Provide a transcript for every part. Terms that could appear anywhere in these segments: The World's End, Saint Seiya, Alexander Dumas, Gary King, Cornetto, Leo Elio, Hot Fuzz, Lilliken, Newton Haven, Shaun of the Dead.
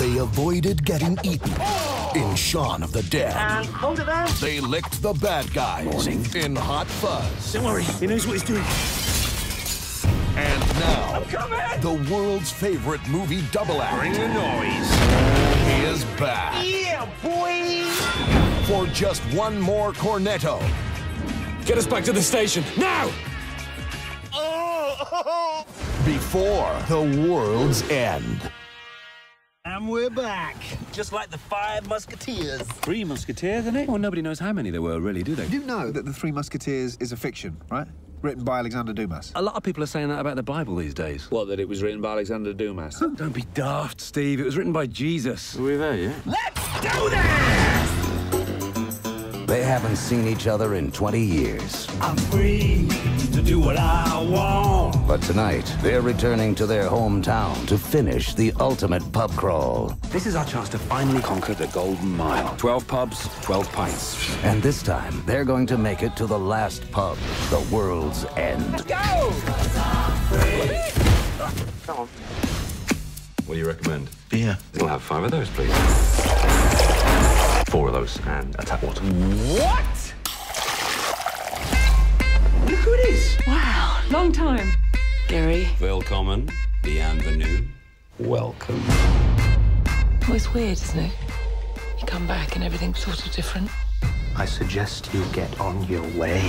they avoided getting eaten. In Shaun of the Dead, they licked the bad guys. Morning. In Hot Fuzz. Don't worry, he knows what he's doing. And now, the world's favorite movie double act. Bring the noise. He is back. Yeah, boy! For just one more Cornetto. Get us back to the station, now! Oh! Before the world's end. And we're back. Just like the Five Musketeers. Three Musketeers, isn't it? Well, nobody knows how many there were, really, do they? You know that the Three Musketeers is a fiction, right? Written by Alexander Dumas. A lot of people are saying that about the Bible these days. What, that it was written by Alexander Dumas? Oh, don't be daft, Steve. It was written by Jesus. Are we there yet? Let's do this! They haven't seen each other in 20 years. I'm free to do what I want. But tonight, they're returning to their hometown to finish the ultimate pub crawl. This is our chance to finally conquer the Golden Mile. 12 pubs, 12 pints. And this time, they're going to make it to the last pub, the world's end. Let's go! Come on. What do you recommend? Beer. We'll have 5 of those, please. 4 of those and a tap water. What? Look who it is! Wow, long time. Gary. Willkommen. Bienvenue. Welcome. Always weird, isn't it? You come back and everything's sort of different. I suggest you get on your way.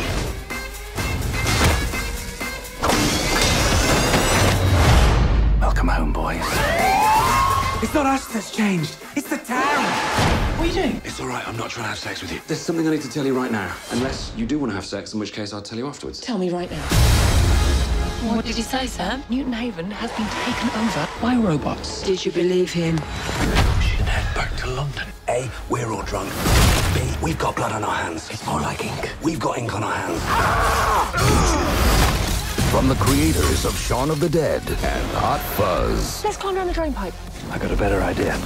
Welcome home, boys. It's not us that's changed, it's the town! What are you doing? It's all right, I'm not trying to have sex with you. There's something I need to tell you right now. Unless you do want to have sex, in which case I'll tell you afterwards. Tell me right now. What did he say, Sam? Newton Haven has been taken over by robots. Did you believe him? We should head back to London. A, we're all drunk. B, we've got blood on our hands. It's more like ink. We've got ink on our hands. Ah! From the creators of Shaun of the Dead and Hot Fuzz. Let's climb down the drainpipe. I got a better idea.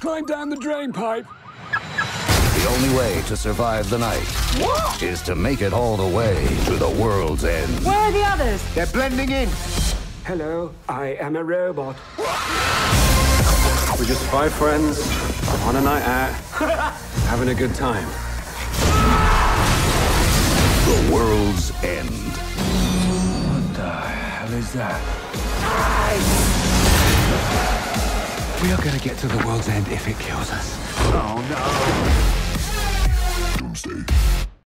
Climb down the drain pipe. The only way to survive the night is to make it all the way to the world's end. Where are the others? They're blending in. Hello, I am a robot. We're just 5 friends on a night out, having a good time. The world's end. What the hell is that? We are going to get to the world's end if it kills us. Oh, no. Doomsday.